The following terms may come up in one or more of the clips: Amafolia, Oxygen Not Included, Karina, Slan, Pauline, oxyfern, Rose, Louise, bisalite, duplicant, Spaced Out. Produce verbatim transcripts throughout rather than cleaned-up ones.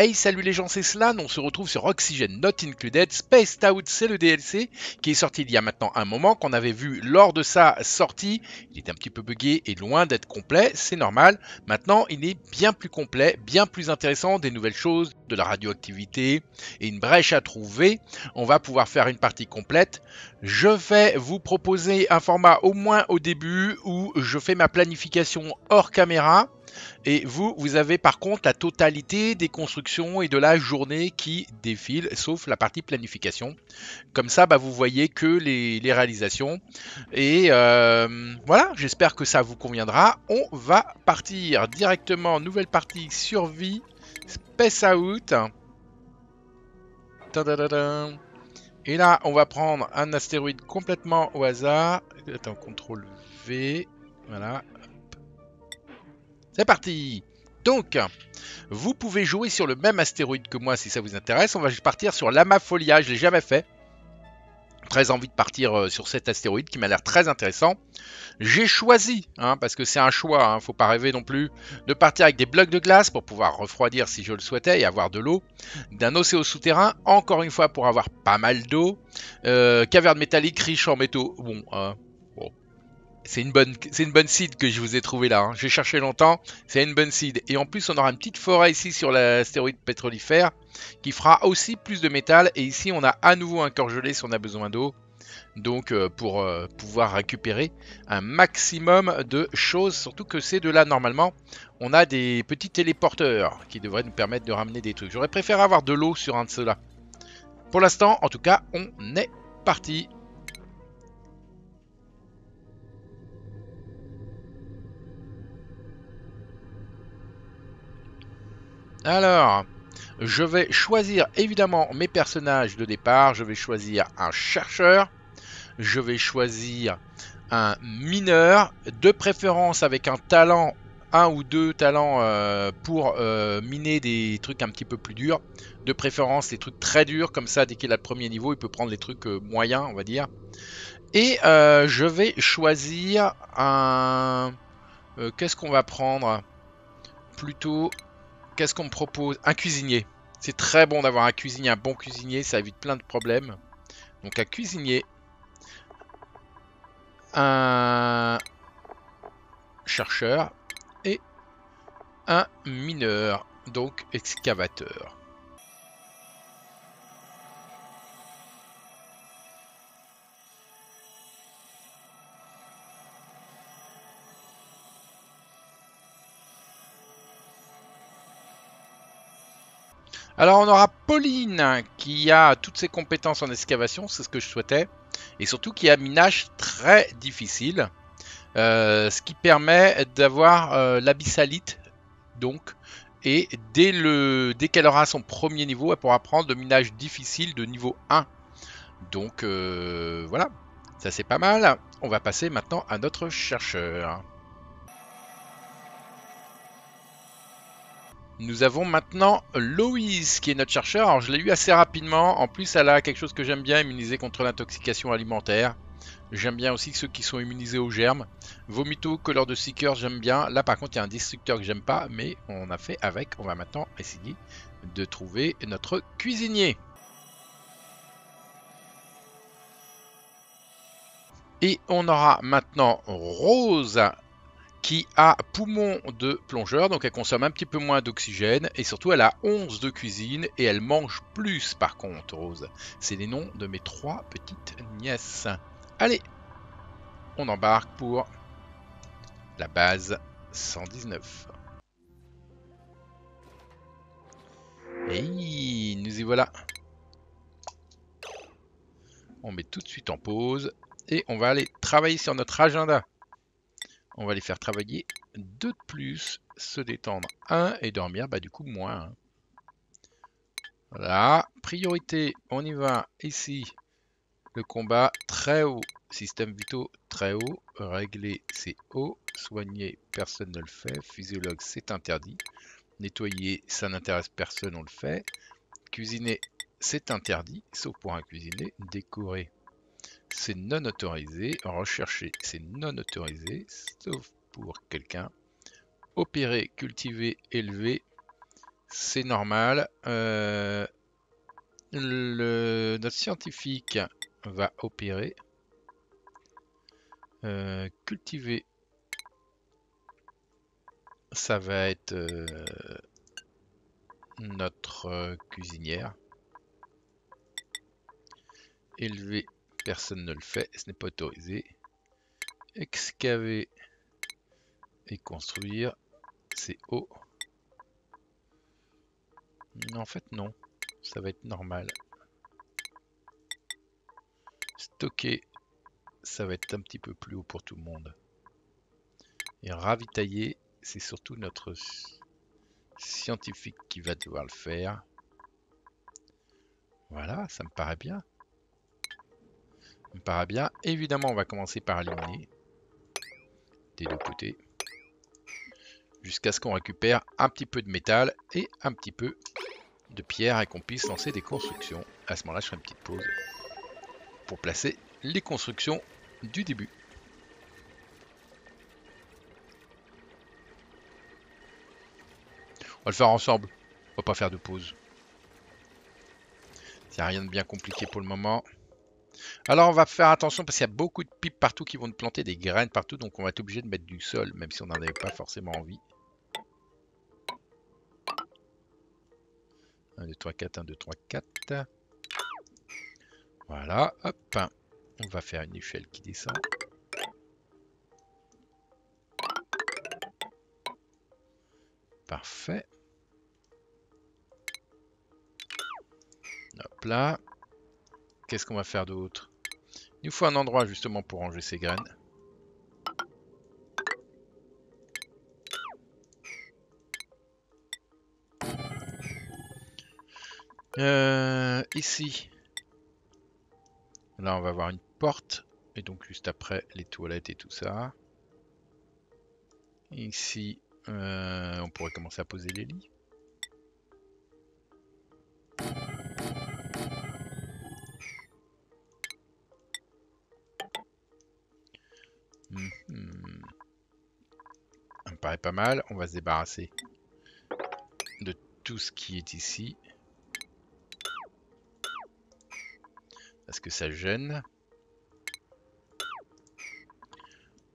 Hey, salut les gens, c'est Slan, on se retrouve sur Oxygen Not Included. Spaced Out, c'est le D L C qui est sorti il y a maintenant un moment, qu'on avait vu lors de sa sortie. Il était un petit peu buggé et loin d'être complet, c'est normal. Maintenant, il est bien plus complet, bien plus intéressant, des nouvelles choses, de la radioactivité et une brèche à trouver. On va pouvoir faire une partie complète. Je vais vous proposer un format au moins au début où je fais ma planification hors caméra. Et vous, vous avez par contre la totalité des constructions et de la journée qui défile, sauf la partie planification. Comme ça, bah, vous voyez que les, les réalisations. Et euh, voilà, j'espère que ça vous conviendra. On va partir directement, nouvelle partie survie, Space Out. Et là, on va prendre un astéroïde complètement au hasard. Attends, contrôle V, voilà. C'est parti. Donc, vous pouvez jouer sur le même astéroïde que moi si ça vous intéresse. On va partir sur l'Amafolia, je ne l'ai jamais fait. Très envie de partir sur cet astéroïde qui m'a l'air très intéressant. J'ai choisi, hein, parce que c'est un choix, il hein, ne faut pas rêver non plus, de partir avec des blocs de glace pour pouvoir refroidir si je le souhaitais et avoir de l'eau. D'un océan souterrain, encore une fois pour avoir pas mal d'eau. Euh, caverne métallique riche en métaux. Bon, euh, bon. C'est une bonne, c'est une bonne seed que je vous ai trouvé là. Hein. J'ai cherché longtemps, c'est une bonne seed. Et en plus, on aura une petite forêt ici sur l'astéroïde pétrolifère qui fera aussi plus de métal. Et ici, on a à nouveau un corps gelé si on a besoin d'eau. Donc, euh, pour euh, pouvoir récupérer un maximum de choses. Surtout que c'est de là, normalement, on a des petits téléporteurs qui devraient nous permettre de ramener des trucs. J'aurais préféré avoir de l'eau sur un de ceux-là. Pour l'instant, en tout cas, on est parti. Alors, je vais choisir évidemment mes personnages de départ. Je vais choisir un chercheur. Je vais choisir un mineur. De préférence avec un talent, un ou deux talents euh, pour euh, miner des trucs un petit peu plus durs. De préférence les trucs très durs. Comme ça, dès qu'il a le premier niveau, il peut prendre les trucs euh, moyens, on va dire. Et euh, je vais choisir un... Euh, qu'est-ce qu'on va prendre? Plutôt... Qu'est-ce qu'on me propose? Un cuisinier. C'est très bon d'avoir un cuisinier, un bon cuisinier, ça évite plein de problèmes. Donc un cuisinier. Un chercheur. Et un mineur, donc excavateur. Alors on aura Pauline qui a toutes ses compétences en excavation, c'est ce que je souhaitais. Et surtout qui a minage très difficile. Euh, ce qui permet d'avoir euh, l'abyssalite. Donc, et dès, le, dès qu'elle aura son premier niveau, elle pourra prendre le minage difficile de niveau un. Donc euh, voilà, ça c'est pas mal. On va passer maintenant à notre chercheur. Nous avons maintenant Louise qui est notre chercheur. Alors je l'ai eu assez rapidement. En plus, elle a quelque chose que j'aime bien, immuniser contre l'intoxication alimentaire. J'aime bien aussi ceux qui sont immunisés aux germes. Vomito, color de seeker, j'aime bien. Là, par contre, il y a un destructeur que j'aime pas, mais on a fait avec. On va maintenant essayer de trouver notre cuisinier. Et on aura maintenant Rose, qui a poumon de plongeur, donc elle consomme un petit peu moins d'oxygène, et surtout elle a onze de cuisine, et elle mange plus par contre, Rose. C'est les noms de mes trois petites nièces. Allez, on embarque pour la base cent dix-neuf. Et nous y voilà. On met tout de suite en pause, et on va aller travailler sur notre agenda. On va les faire travailler deux de plus, se détendre un et dormir, bah du coup moins. Voilà, priorité, on y va ici. Le combat très haut, système vitaux très haut, régler c'est haut, soigner personne ne le fait, physiologue c'est interdit, nettoyer ça n'intéresse personne on le fait, cuisiner c'est interdit, sauf pour un cuisinier, décorer. C'est non autorisé, rechercher c'est non autorisé, sauf pour quelqu'un. Opérer, cultiver, élever, c'est normal. Euh, le, notre scientifique va opérer. Euh, cultiver, ça va être euh, notre euh, cuisinière. Élever, personne ne le fait, ce n'est pas autorisé. Excaver et construire, c'est haut. En fait non, ça va être normal. Stocker, ça va être un petit peu plus haut pour tout le monde. Et ravitailler, c'est surtout notre scientifique qui va devoir le faire. Voilà, ça me paraît bien. Ça me paraît bien. Évidemment, on va commencer par aligner des deux côtés. Jusqu'à ce qu'on récupère un petit peu de métal et un petit peu de pierre et qu'on puisse lancer des constructions. À ce moment-là, je ferai une petite pause pour placer les constructions du début. On va le faire ensemble, on va pas faire de pause. Il n'y a rien de bien compliqué pour le moment. Alors on va faire attention parce qu'il y a beaucoup de pipes partout qui vont te planter des graines partout, donc on va être obligé de mettre du sol, même si on n'en avait pas forcément envie. un, deux, trois, quatre, un, deux, trois, quatre. Voilà, hop, on va faire une échelle qui descend. Parfait. Hop là. Qu'est-ce qu'on va faire d'autre? Il nous faut un endroit justement pour ranger ces graines. Euh, ici. Là, on va avoir une porte. Et donc, juste après, les toilettes et tout ça. Ici, euh, on pourrait commencer à poser les lits. Mm-hmm. Ça me paraît pas mal. On va se débarrasser de tout ce qui est ici. Parce que ça gêne.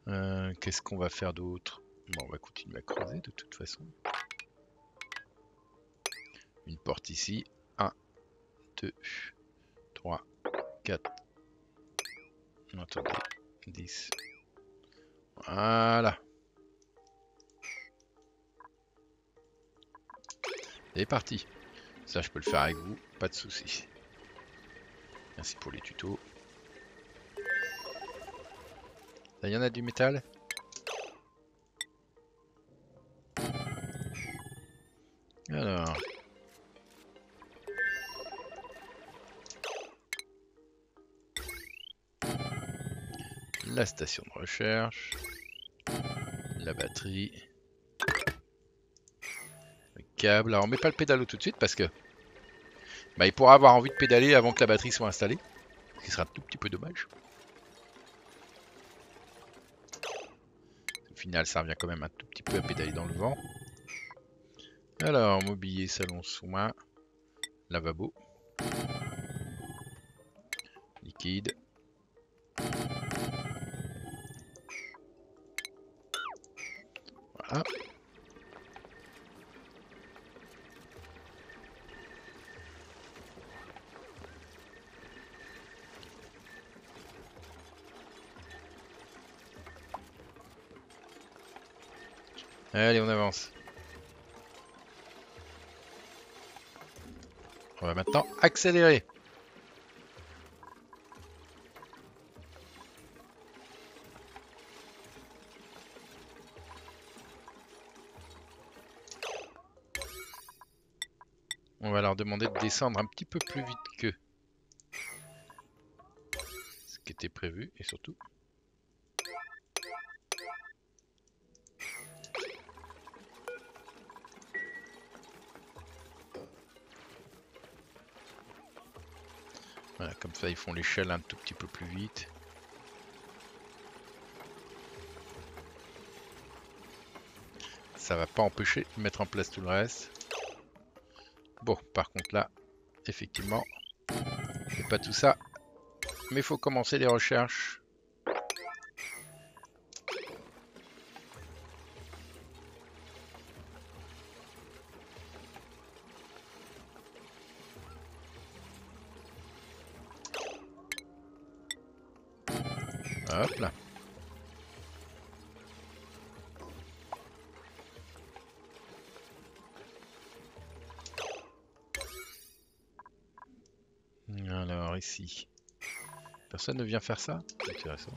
Euh, Qu'est-ce qu'on va faire d'autre? Bon, on va continuer à creuser de toute façon. Une porte ici. un, deux, trois, quatre. Attendez. dix. Voilà. C'est parti. Ça, je peux le faire avec vous. Pas de soucis. Merci pour les tutos. Là, il y en a du métal. Alors. La station de recherche. La batterie. Le câble. Alors, on met pas le pédalo tout de suite parce que... Bah, il pourra avoir envie de pédaler avant que la batterie soit installée, ce qui sera un tout petit peu dommage. Au final, ça revient quand même un tout petit peu à pédaler dans le vent. Alors, mobilier, salon, soin, lavabo, liquide. Voilà. Allez, on avance. On va maintenant accélérer. On va leur demander de descendre un petit peu plus vite que ce qui était prévu et surtout... Voilà, comme ça ils font l'échelle un tout petit peu plus vite. Ça va pas empêcher de mettre en place tout le reste. Bon, par contre là, effectivement, j'ai pas tout ça. Mais il faut commencer les recherches. Hop là. Alors ici, personne ne vient faire ça? Intéressant.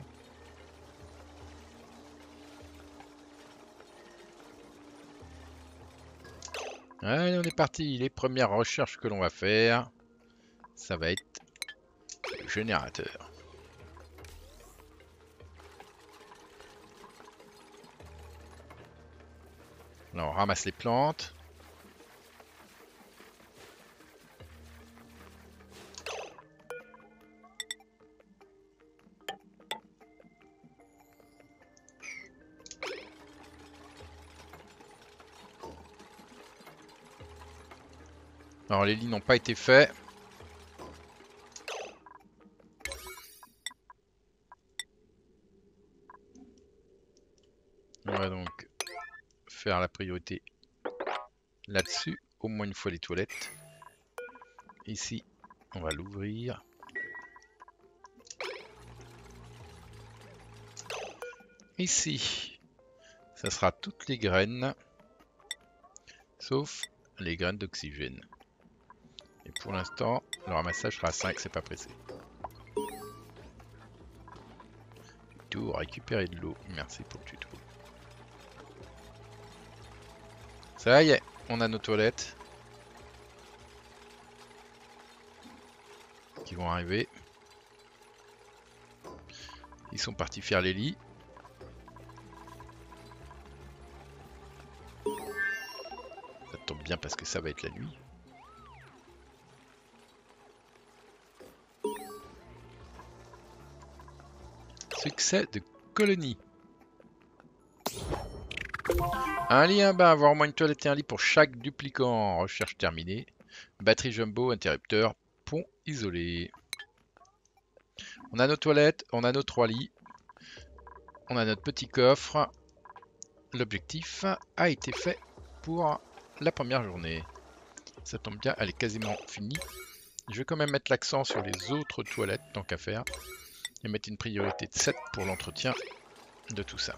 Allez, on est parti. Les premières recherches que l'on va faire, ça va être le générateur. Là, on ramasse les plantes. Alors, les lits n'ont pas été faits. On va donc faire la priorité là-dessus, au moins une fois les toilettes. Ici, on va l'ouvrir. Ici, ça sera toutes les graines, sauf les graines d'oxygène. Et pour l'instant, le ramassage sera à cinq, c'est pas pressé. Tuto, récupérer de l'eau. Merci pour le tuto. Ça y est, on a nos toilettes qui vont arriver. Ils sont partis faire les lits. Ça tombe bien parce que ça va être la nuit. Succès de colonie. Un lit, un bain, avoir au moins une toilette et un lit pour chaque duplicant. Recherche terminée. Batterie jumbo, interrupteur, pont isolé. On a nos toilettes, on a nos trois lits. On a notre petit coffre. L'objectif a été fait pour la première journée. Ça tombe bien, elle est quasiment finie. Je vais quand même mettre l'accent sur les autres toilettes, tant qu'à faire. Et mettre une priorité de sept pour l'entretien de tout ça.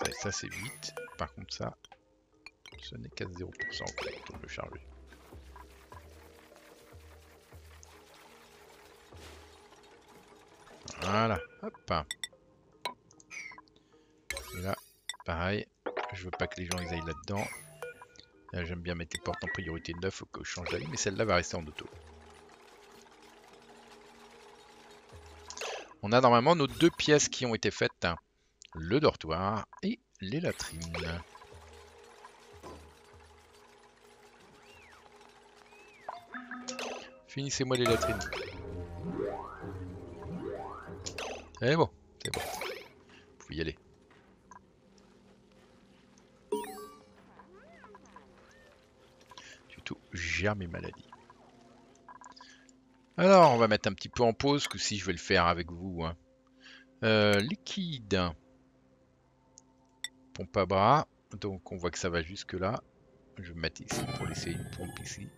Ça, ça c'est huit. Par contre ça, ce n'est qu'à zéro pour cent pour le charger. Voilà. Hop. Et là, pareil, je veux pas que les gens ils aillent là-dedans. Là, j'aime bien mettre les portes en priorité neuf, faut que je change la ligne, mais celle-là va rester en auto. On a normalement nos deux pièces qui ont été faites, hein, le dortoir et les latrines. Finissez-moi les latrines. C'est bon, c'est bon. Vous pouvez y aller. Tuto gère mes maladies. Alors, on va mettre un petit peu en pause, que si je vais le faire avec vous. Hein. Euh, liquide. Pompe à bras. Donc, on voit que ça va jusque là. Je vais mettre ici pour laisser une pompe ici.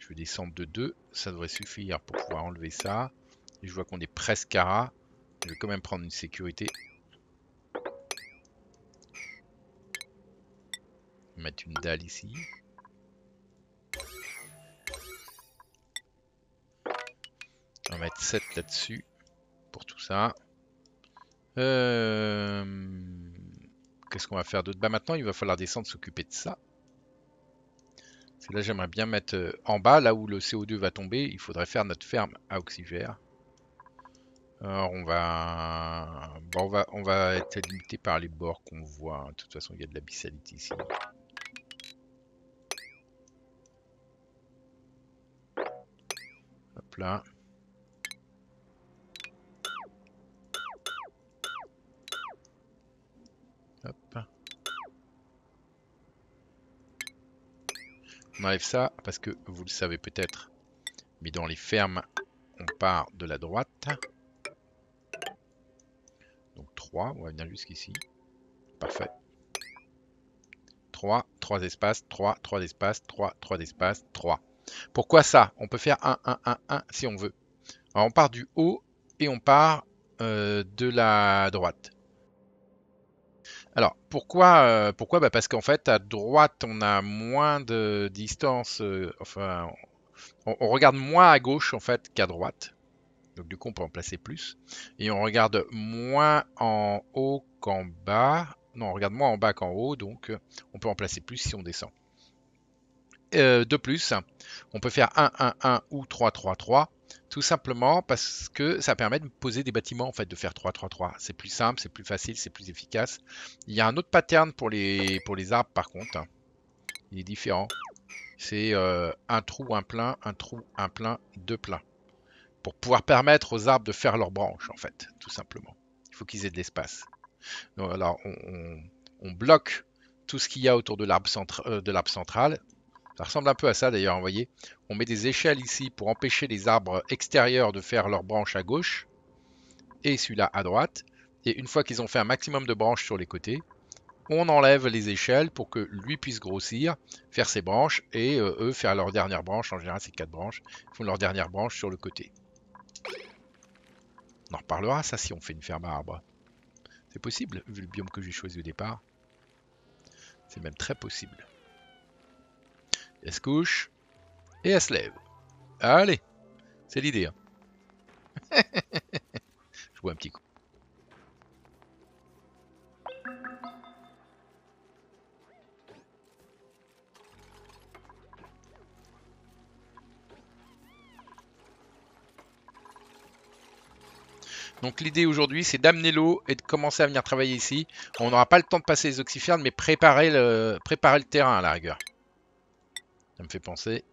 Je vais descendre de deux. Ça devrait suffire pour pouvoir enlever ça. Et je vois qu'on est presque à ras. Je vais quand même prendre une sécurité. Mettre une dalle ici. On va mettre sept là-dessus pour tout ça. Euh... Qu'est-ce qu'on va faire d'autre? Bah maintenant, il va falloir descendre s'occuper de ça. C'est là j'aimerais bien mettre en bas, là où le C O deux va tomber. Il faudrait faire notre ferme à oxygène. Alors on va, bon, on va, on va être limité par les bords qu'on voit. De toute façon, il y a de la bisalite ici. Hop là. Hop. On enlève ça parce que, vous le savez peut-être, mais dans les fermes, on part de la droite. Donc trois, on va venir jusqu'ici. Parfait. trois, trois espaces, trois, trois espaces, trois, trois espaces, trois. Pourquoi ça? On peut faire un, un, un, un si on veut. Alors on part du haut et on part euh, de la droite. Alors, pourquoi, euh, pourquoi bah parce qu'en fait, à droite, on a moins de distance, euh, enfin, on, on regarde moins à gauche, en fait, qu'à droite. Donc, du coup, on peut en placer plus. Et on regarde moins en haut qu'en bas. Non, on regarde moins en bas qu'en haut, donc euh, on peut en placer plus si on descend. Euh, de plus, on peut faire un, un, un ou trois, trois, trois. Tout simplement parce que ça permet de poser des bâtiments, en fait, de faire trois, trois, trois. C'est plus simple, c'est plus facile, c'est plus efficace. Il y a un autre pattern pour les, pour les arbres, par contre. Hein. Il est différent. C'est euh, un trou, un plein, un trou, un plein, deux pleins. Pour pouvoir permettre aux arbres de faire leurs branches, en fait, tout simplement. Il faut qu'ils aient de l'espace. Donc, alors, on, on, on bloque tout ce qu'il y a autour de l'arbre centra euh, central. Ça ressemble un peu à ça d'ailleurs, vous voyez. On met des échelles ici pour empêcher les arbres extérieurs de faire leurs branches à gauche et celui-là à droite. Et une fois qu'ils ont fait un maximum de branches sur les côtés, on enlève les échelles pour que lui puisse grossir, faire ses branches et euh, eux faire leur dernière branche. En général, c'est quatre branches. Ils font leur dernière branche sur le côté. On en reparlera ça si on fait une ferme à arbres. C'est possible vu le biome que j'ai choisi au départ. C'est même très possible. Elle se couche et elle se lève. Allez, c'est l'idée. Hein. Je bois un petit coup. Donc l'idée aujourd'hui, c'est d'amener l'eau et de commencer à venir travailler ici. On n'aura pas le temps de passer les oxyfernes, mais préparer le, préparer le terrain à la rigueur. Ça me fait penser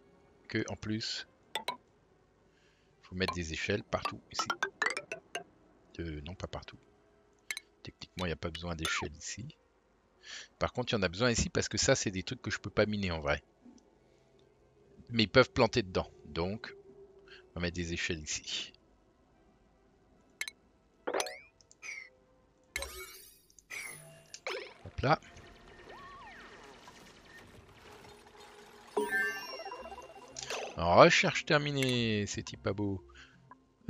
que, en plus, il faut mettre des échelles partout ici. Euh, non, pas partout. Techniquement, il n'y a pas besoin d'échelles ici. Par contre, il y en a besoin ici parce que ça, c'est des trucs que je ne peux pas miner en vrai. Mais ils peuvent planter dedans. Donc, on va mettre des échelles ici. Hop là. Recherche terminée, c'est-il pas beau.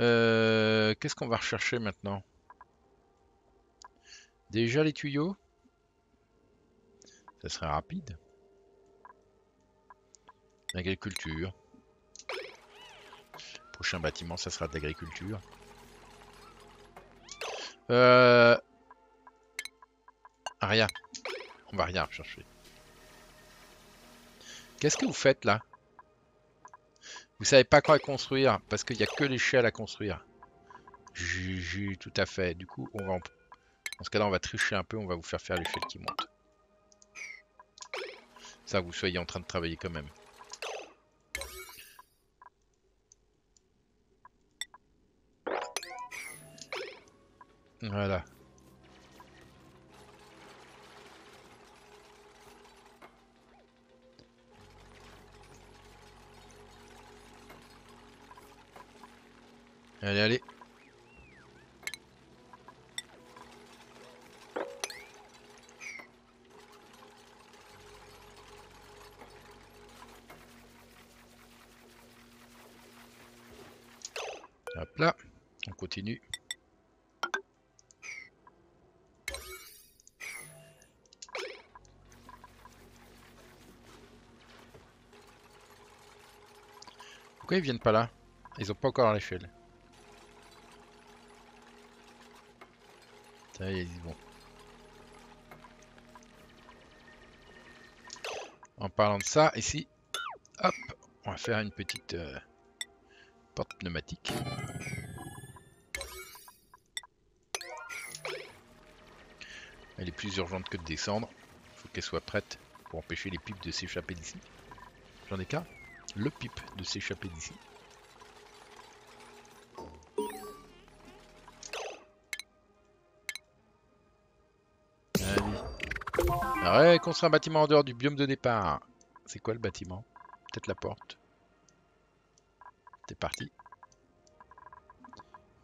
Euh, Qu'est-ce qu'on va rechercher maintenant? Déjà les tuyaux? Ça serait rapide. L'agriculture. Prochain bâtiment, ça sera de l'agriculture. Euh... Rien. On va rien rechercher. Qu'est-ce que vous faites là? Vous savez pas quoi construire, parce qu'il n'y a que l'échelle à construire. Juju, tout à fait. Du coup, on va en... dans ce cas-là, on va tricher un peu, on va vous faire faire l'échelle qui monte. Ça, vous soyez en train de travailler quand même. Voilà. Allez, allez. Hop là, on continue. Pourquoi ils viennent pas là? Ils ont pas encore l'échelle. Allez, bon. En parlant de ça, ici, hop, on va faire une petite euh, porte pneumatique. Elle est plus urgente que de descendre. Il faut qu'elle soit prête pour empêcher les pipes de s'échapper d'ici. J'en ai qu'un, le pipe de s'échapper d'ici. Ouais, construire un bâtiment en dehors du biome de départ. C'est quoi le bâtiment? peut-être la porte. C'est parti.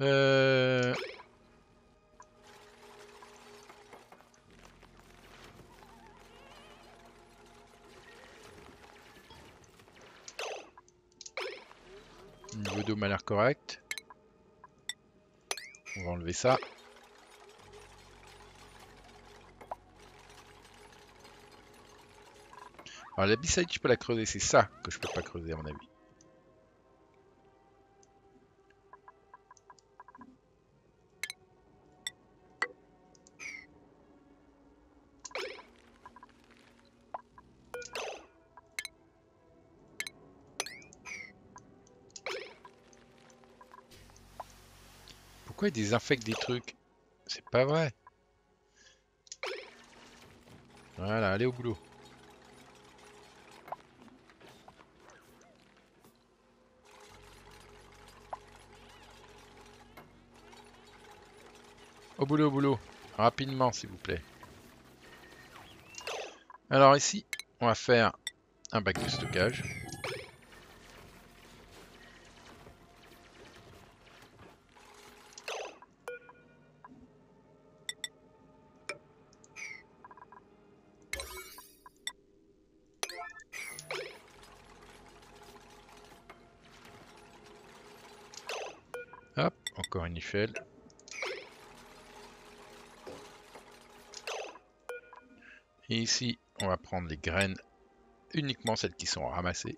Euh... Le niveau d'eau m'a l'air correct. On va enlever ça. Alors la B-side, je peux la creuser, c'est ça que je peux pas creuser à mon avis. Pourquoi ils désinfectent des trucs? C'est pas vrai. Voilà, allez au boulot. Au boulot, au boulot. Rapidement, s'il vous plaît. Alors ici, on va faire un bac de stockage. Hop, encore une échelle. Et ici, on va prendre les graines, uniquement celles qui sont ramassées.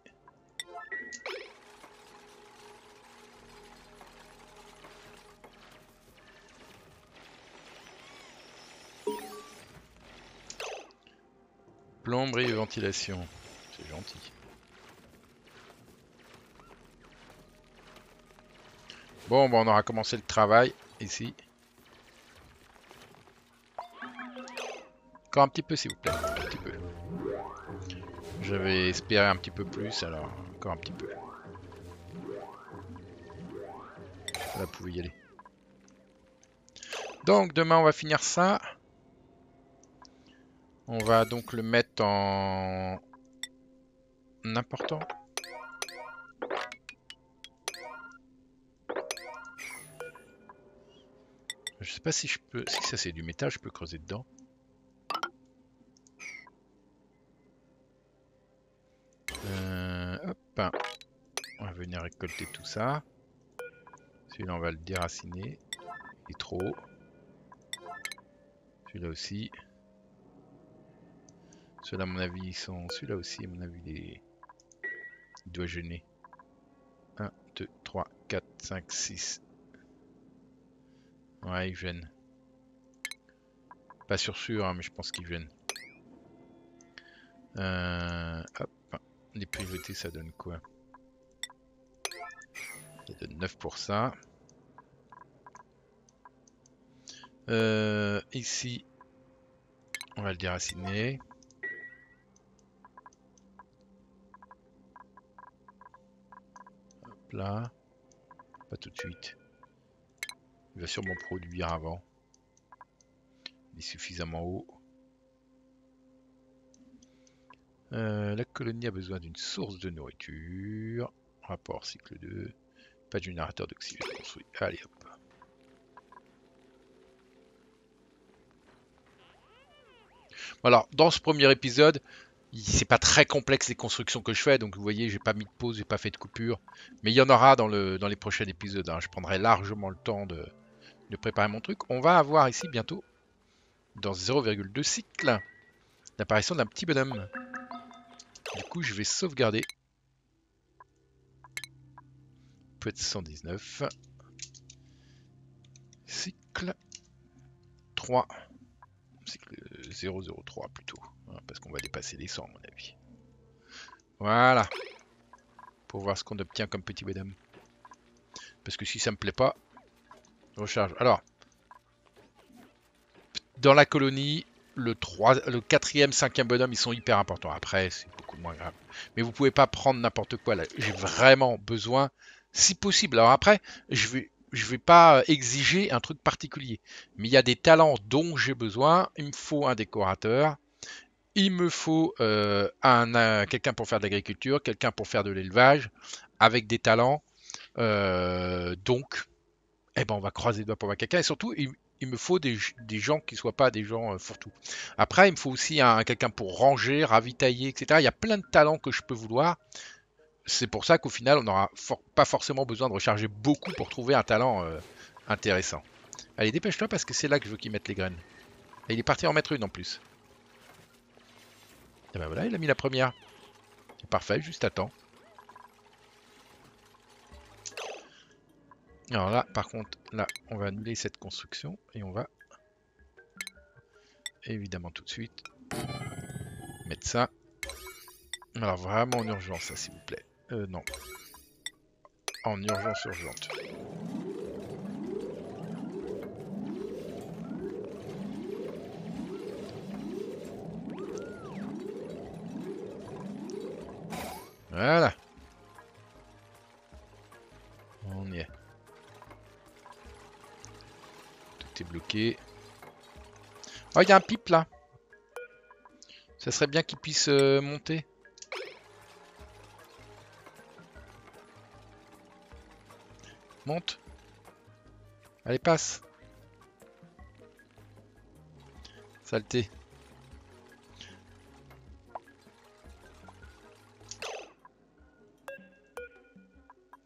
Plomberie et ventilation, c'est gentil. Bon, bah on aura commencé le travail ici. Encore un petit peu s'il vous plaît, un petit peu. J'avais espéré un petit peu plus, alors encore un petit peu. Là, vous pouvez y aller. Donc demain on va finir ça. On va donc le mettre en, en important. Je sais pas si je peux. Si ça c'est du métal, je peux creuser dedans. Euh, hop. On va venir récolter tout ça. Celui-là on va le déraciner. Il est trop haut. Celui-là aussi. Celui-là à mon avis ils sont. Celui-là aussi à mon avis il est. Il doit gêner. un, deux, trois, quatre, cinq, six. Ouais, il gêne. Pas sûr sûr, hein, mais je pense qu'il gêne. Euh, hop, les priorités, ça donne quoi? Ça donne neuf pour ça. Euh, ici, on va le déraciner. Hop là. Pas tout de suite. Il va sûrement produire avant. Il est suffisamment haut. Euh, la colonie a besoin d'une source de nourriture. Rapport cycle deux. Pas de générateur d'oxygène construit. Allez hop. Voilà, dans ce premier épisode, c'est pas très complexe les constructions que je fais, donc vous voyez, j'ai pas mis de pause, j'ai pas fait de coupure. Mais il y en aura dans, le, dans les prochains épisodes. Hein. Je prendrai largement le temps de. de préparer mon truc. On va avoir ici bientôt, dans zéro virgule deux cycles, l'apparition d'un petit bonhomme. Du coup, je vais sauvegarder. Peut-être cent dix-neuf. Cycle trois. Cycle zéro zéro trois plutôt. Hein, parce qu'on va dépasser les cent à mon avis. Voilà. Pour voir ce qu'on obtient comme petit bonhomme. Parce que si ça me plaît pas, recharge. Alors, dans la colonie, le, quatrième, cinquième bonhomme, ils sont hyper importants. Après, c'est beaucoup moins grave. Mais vous pouvez pas prendre n'importe quoi. Là, j'ai vraiment besoin, si possible. Alors après, je vais, je vais pas exiger un truc particulier. Mais il y a des talents dont j'ai besoin. Il me faut un décorateur. il me faut euh, un, un, quelqu'un pour faire de l'agriculture, quelqu'un pour faire de l'élevage, avec des talents. Euh, donc, eh ben, on va croiser les doigts pour avoir quelqu'un. Et surtout, il, il me faut des, des gens qui ne soient pas des gens euh, fourre-tout. Après, il me faut aussi un, quelqu'un pour ranger, ravitailler, et cetera. Il y a plein de talents que je peux vouloir. C'est pour ça qu'au final, on n'aura for- pas forcément besoin de recharger beaucoup pour trouver un talent euh, intéressant. Allez, dépêche-toi parce que c'est là que je veux qu'ils mettent les graines. Et il est parti en mettre une en plus. Et ben voilà, il a mis la première. C'est parfait, juste à temps. Alors là, par contre, là, on va annuler cette construction. Et on va, évidemment, tout de suite, mettre ça. Alors vraiment en urgence, ça, s'il vous plaît. Euh, non. En urgence urgente. Voilà. On y est. Tout est bloqué. Oh, il y a un pipe là. Ça serait bien qu'il puisse euh, monter. Monte. Allez, passe. Saleté.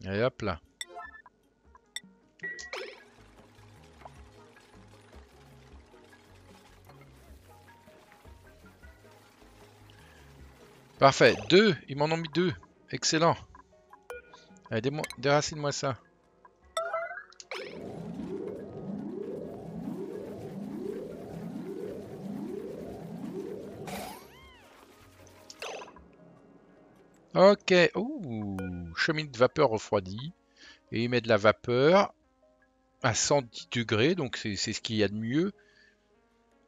Et hop là. Parfait. Deux. Ils m'en ont mis deux. Excellent. Allez, déracine-moi ça. Ok. Ouh. Chemin de vapeur refroidie. Et il met de la vapeur à cent dix degrés. Donc c'est ce qu'il y a de mieux.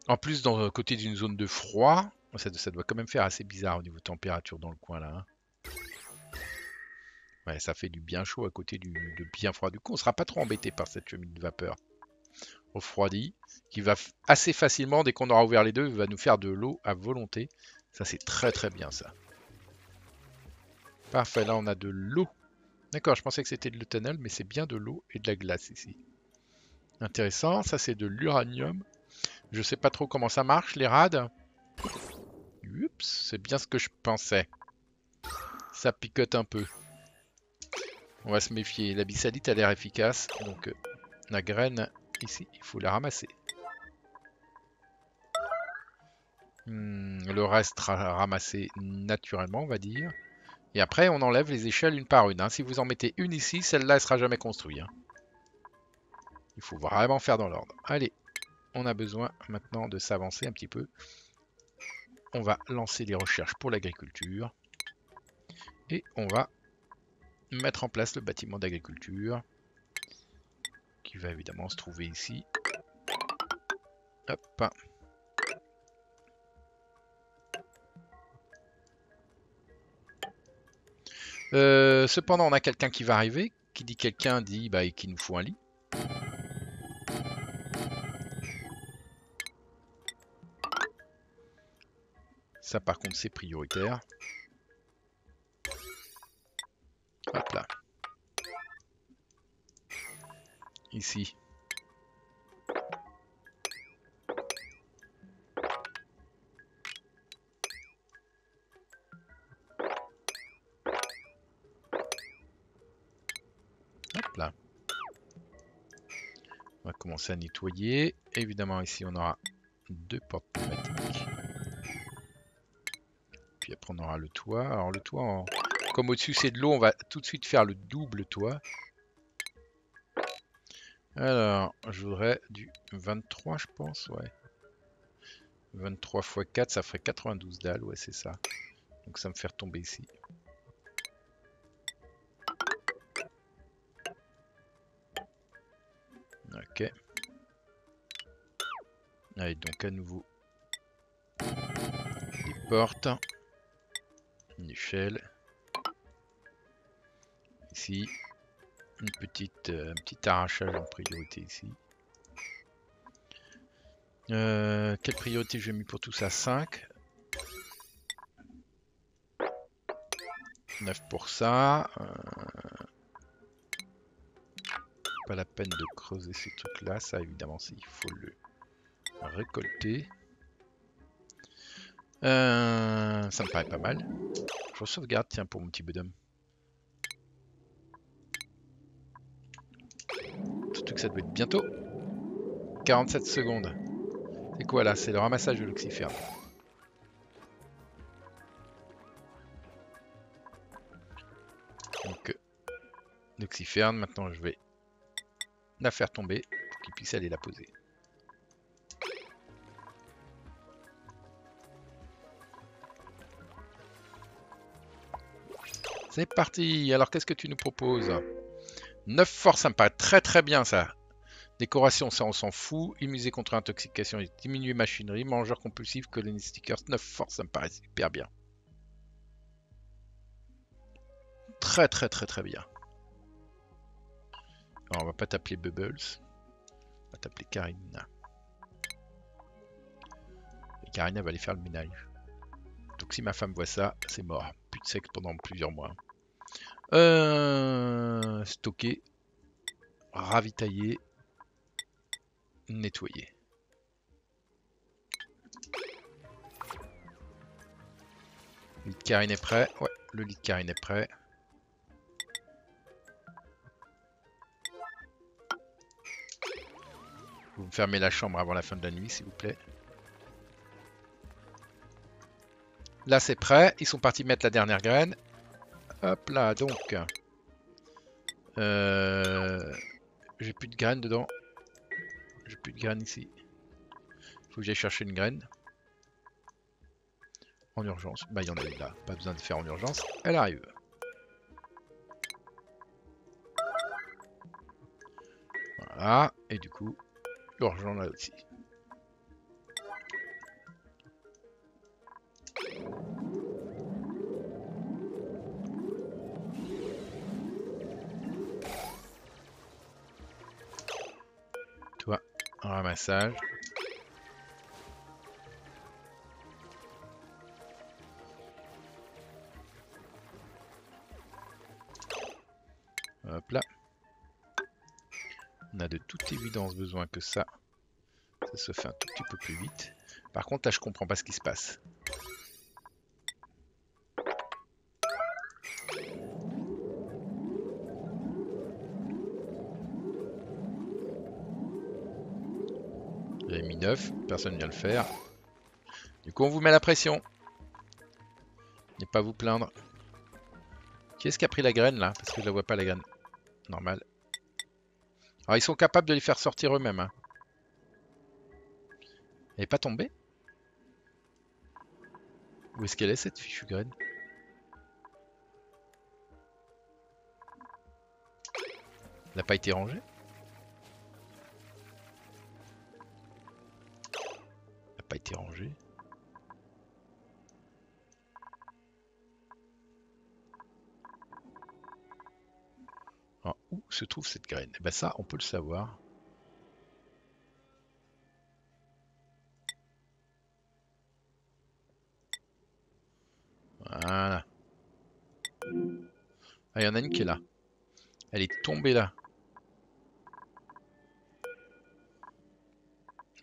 En plus, dans le côté d'une zone de froid. Ça, ça doit quand même faire assez bizarre au niveau température dans le coin là. Hein. Ouais, ça fait du bien chaud à côté du, du bien froid. Du coup, on ne sera pas trop embêté par cette cheminée de vapeur refroidie. Qui va assez facilement, dès qu'on aura ouvert les deux, va nous faire de l'eau à volonté. Ça, c'est très très bien ça. Parfait, là on a de l'eau. D'accord, je pensais que c'était de l'eutanol, mais c'est bien de l'eau et de la glace ici. Intéressant, ça c'est de l'uranium. Je sais pas trop comment ça marche, les rades. Oups, c'est bien ce que je pensais. Ça picote un peu. On va se méfier. La bisalite a l'air efficace, donc euh, la graine ici, il faut la ramasser. Hmm, le reste ramassé naturellement, on va dire. Et après, on enlève les échelles une par une. Hein. Si vous en mettez une ici, celle-là, elle sera jamais construite. Hein. Il faut vraiment faire dans l'ordre. Allez, on a besoin maintenant de s'avancer un petit peu. On va lancer les recherches pour l'agriculture. Et on va mettre en place le bâtiment d'agriculture. Qui va évidemment se trouver ici. Hop. Euh, cependant, on a quelqu'un qui va arriver. Qui dit quelqu'un dit bah, qu'il nous faut un lit. Ça, par contre, c'est prioritaire. Hop là. Ici. À nettoyer. Évidemment, ici on aura deux portes pneumatiques. Puis après, on aura le toit. Alors, le toit, en... comme au-dessus c'est de l'eau, on va tout de suite faire le double toit. Alors, je voudrais du vingt-trois, je pense. Ouais, vingt-trois fois quatre, ça ferait quatre-vingt-douze dalles. Ouais, c'est ça. Donc, ça me fait retomber ici. Ok. Allez, donc à nouveau des portes, une échelle, ici, une petite, euh, un petit arrachage en priorité ici. Euh, quelle priorité j'ai mis pour tout ça? cinq. neuf pour ça. Euh... Pas la peine de creuser ces trucs-là. Ça, évidemment, il faut le récolter. Euh... Ça me paraît pas mal. Je sauvegarde, tiens, pour mon petit bonhomme. Surtout que ça doit être bientôt. quarante-sept secondes. C'est quoi là? C'est le ramassage de l'oxyphère. Donc, l'oxyphère, maintenant je vais la faire tomber pour qu'il puisse aller la poser. C'est parti. Alors, qu'est-ce que tu nous proposes? neuf forces, ça me paraît très très bien ça. Décoration, ça on s'en fout. Immunisé contre intoxication et diminuer machinerie. Mangeur compulsif, colony stickers, neuf forces, ça me paraît hyper bien. Très très très très bien. Alors, on va pas t'appeler Bubbles. On va t'appeler Karina. Et Karina va aller faire le ménage. Donc si ma femme voit ça, c'est mort. Plus de sexe pendant plusieurs mois. Euh, stocker, ravitailler, nettoyer. Le lit de Karine est prêt. Ouais, le lit de Karine est prêt. Vous me fermez la chambre avant la fin de la nuit, s'il vous plaît. Là, c'est prêt. Ils sont partis mettre la dernière graine. Hop là, donc. Euh, j'ai plus de graines dedans. J'ai plus de graines ici. Faut que j'aille chercher une graine. En urgence. Bah, il y en a une là. Pas besoin de faire en urgence. Elle arrive. Voilà. Et du coup, l'urgent là aussi. Un ramassage. Hop là. On a de toute évidence besoin que ça, ça se fait un tout petit peu plus vite. Par contre, là, je comprends pas ce qui se passe. Personne ne vient le faire. Du coup, on vous met la pression. N'est pas à vous plaindre. Qui est-ce qui a pris la graine là? Parce que je la vois pas la graine. Normal. Alors, ils sont capables de les faire sortir eux-mêmes. Hein. Elle est pas tombée? Où est-ce qu'elle est cette fichue graine? Elle n'a pas été rangée? Été rangé. Alors, où se trouve cette graine? Et ben ça, on peut le savoir. Voilà. Ah, il y en a une qui est là. Elle est tombée là.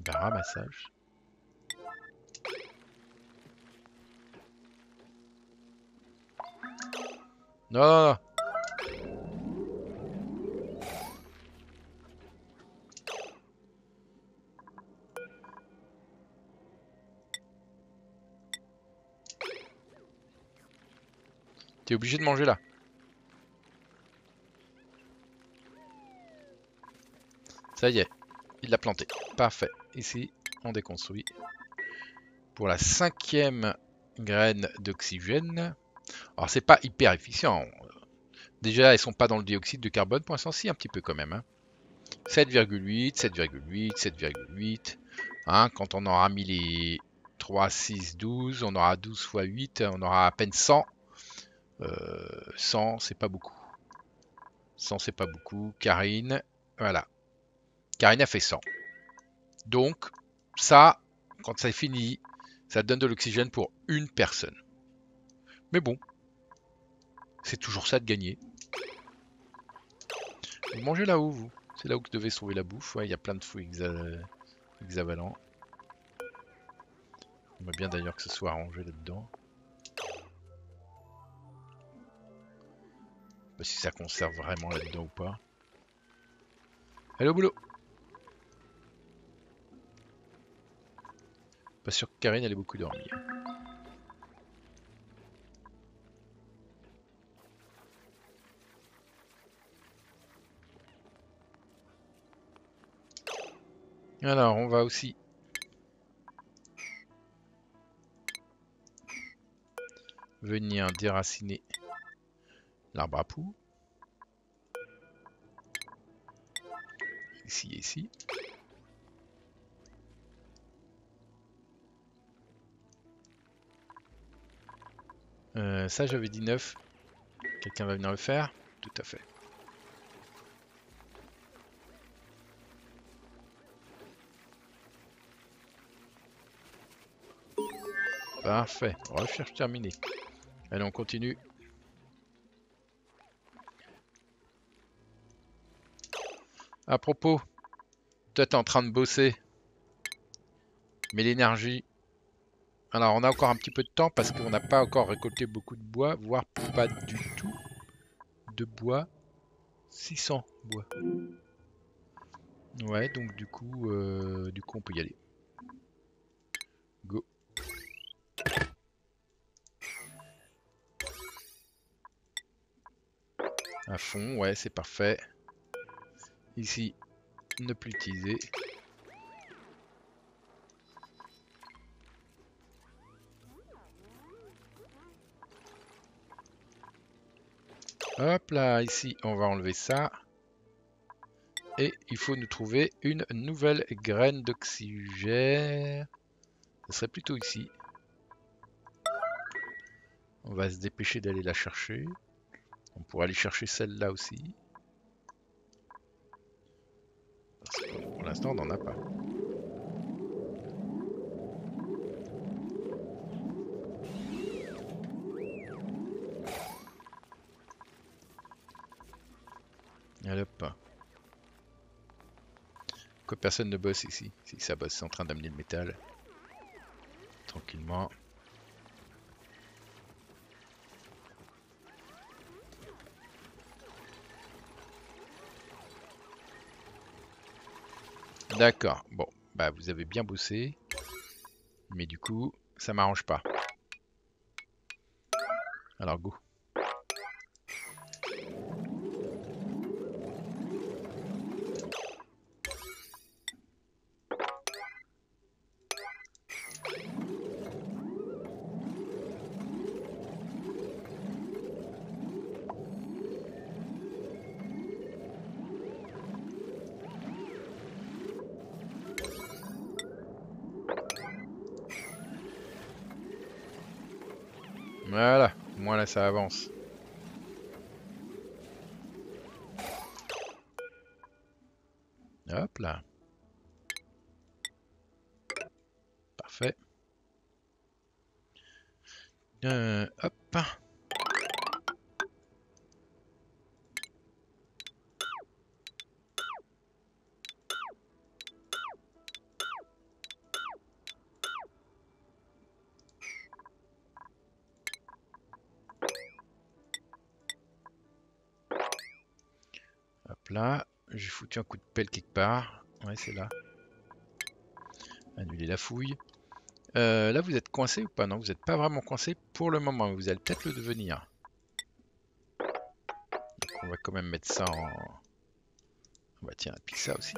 Ben, ramassage. Non, non, non. T'es obligé de manger là. Ça y est, il l'a planté. Parfait. Ici, on déconstruit. Pour la cinquième graine d'oxygène. Alors c'est pas hyper efficient. Déjà, elles sont pas dans le dioxyde de carbone pour l'instant, si un petit peu quand même. Hein. sept virgule huit, sept virgule huit, sept virgule huit. Hein, quand on aura mis les trois, six, douze, on aura douze fois huit, on aura à peine cent. Euh, cent, c'est pas beaucoup. cent, c'est pas beaucoup. Karine, voilà. Karine a fait cent. Donc, ça, quand c'est fini, ça donne de l'oxygène pour une personne. Mais bon, C'est toujours ça de gagner. Vous mangez là-haut, vous. C'est là où vous devez sauver la bouffe. Ouais, il y a plein de fous hexavalents. J'aimerais bien d'ailleurs que ce soit arrangé là-dedans. Je sais pas si ça conserve vraiment là-dedans ou pas. Allez au boulot! Pas sûr que Karine allait beaucoup dormir. Alors, on va aussi venir déraciner l'arbre à poux. Ici et ici. Euh, ça, j'avais dit neuf. Quelqu'un va venir le faire? Tout à fait. Parfait. Recherche terminée. Allez, on continue. À propos, toi t'es en train de bosser, mais l'énergie... Alors on a encore un petit peu de temps parce qu'on n'a pas encore récolté beaucoup de bois, voire pas du tout de bois. six cents bois. Ouais, donc du coup, euh, du coup on peut y aller. Go. À fond, ouais, c'est parfait. Ici, ne plus utiliser. Hop là, ici, on va enlever ça. Et il faut nous trouver une nouvelle graine d'oxygène. Ce serait plutôt ici. On va se dépêcher d'aller la chercher. On pourrait aller chercher celle-là aussi. Pour l'instant, on n'en a pas. Allez, pas. Pourquoi personne ne bosse ici? Si ça bosse, c'est en train d'amener le métal. Tranquillement. D'accord, bon, bah vous avez bien bossé, mais du coup, ça m'arrange pas. Alors, go. Voilà, au moins là ça avance. Hop là. Parfait. Euh, hop. Là, j'ai foutu un coup de pelle quelque part. Ouais, c'est là. Annuler la fouille. Euh, là, vous êtes coincé ou pas? Non, vous n'êtes pas vraiment coincé pour le moment. Vous allez peut-être le devenir. Donc, on va quand même mettre ça en... On va tiens, appliquer ça aussi.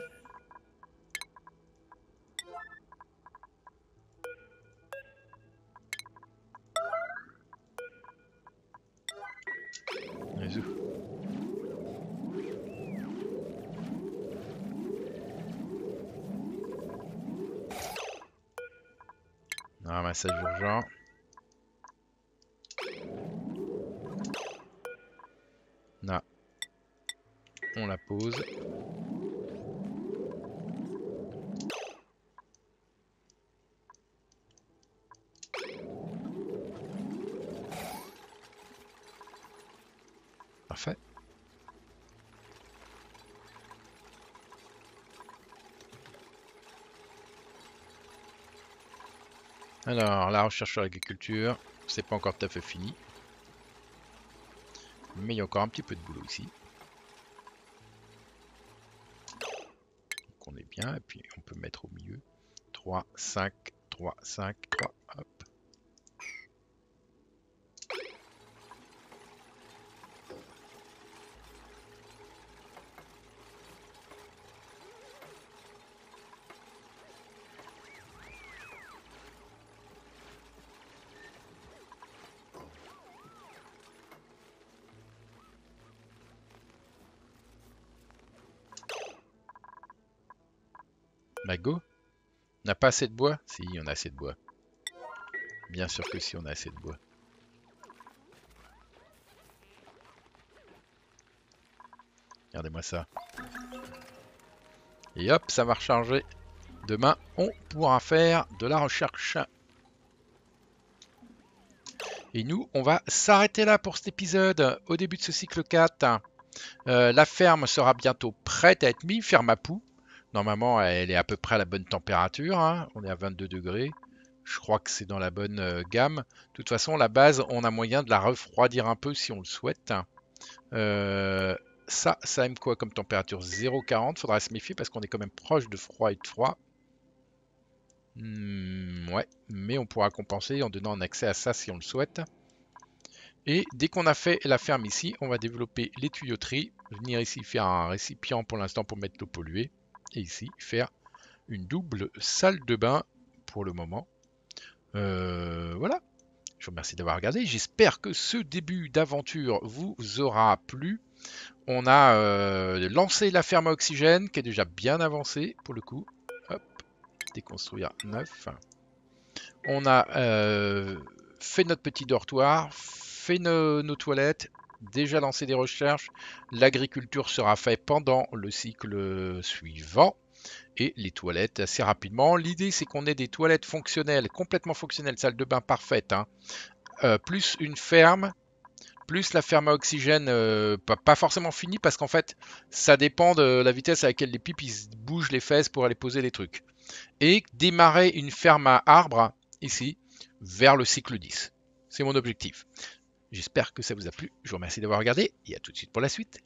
Ramassage urgent. Là, on la pose. Parfait. Alors, la recherche sur l'agriculture, c'est pas encore tout à fait fini. Mais il y a encore un petit peu de boulot ici. Donc on est bien, et puis on peut mettre au milieu trois, cinq, trois, cinq, trois, hop. Go. On n'a pas assez de bois? Si, on a assez de bois. Bien sûr que si, on a assez de bois. Regardez-moi ça. Et hop, ça va recharger. Demain, on pourra faire de la recherche. Et nous, on va s'arrêter là pour cet épisode, au début de ce cycle quatre. Euh, la ferme sera bientôt prête à être mise, ferme à poux. Normalement, elle est à peu près à la bonne température, hein. On est à vingt-deux degrés, je crois que c'est dans la bonne euh, gamme. De toute façon, la base, on a moyen de la refroidir un peu si on le souhaite. Euh, ça, ça aime quoi comme température? zéro virgule quarante, faudra se méfier parce qu'on est quand même proche de froid et de froid. Hmm, ouais, mais on pourra compenser en donnant un accès à ça si on le souhaite. Et dès qu'on a fait la ferme ici, on va développer les tuyauteries, venir ici faire un récipient pour l'instant pour mettre l'eau polluée. Et ici faire une double salle de bain pour le moment. Euh, voilà, je vous remercie d'avoir regardé, j'espère que ce début d'aventure vous aura plu. On a euh, lancé la ferme à oxygène qui est déjà bien avancée pour le coup. Hop, déconstruire neuf. On a euh, fait notre petit dortoir, fait nos, nos toilettes, déjà lancé des recherches, l'agriculture sera faite pendant le cycle suivant et les toilettes assez rapidement. L'idée c'est qu'on ait des toilettes fonctionnelles, complètement fonctionnelles, salle de bain parfaite, hein. euh, plus une ferme, plus la ferme à oxygène, euh, pas, pas forcément finie parce qu'en fait ça dépend de la vitesse à laquelle les pipes ils bougent les fesses pour aller poser les trucs. Et démarrer une ferme à arbres ici vers le cycle dix, c'est mon objectif. J'espère que ça vous a plu, je vous remercie d'avoir regardé et à tout de suite pour la suite.